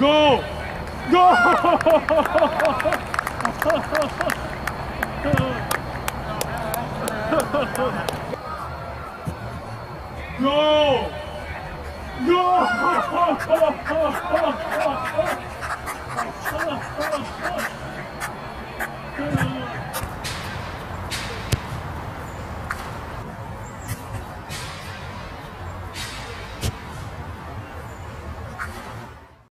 Go! Go! Go! Go! Go!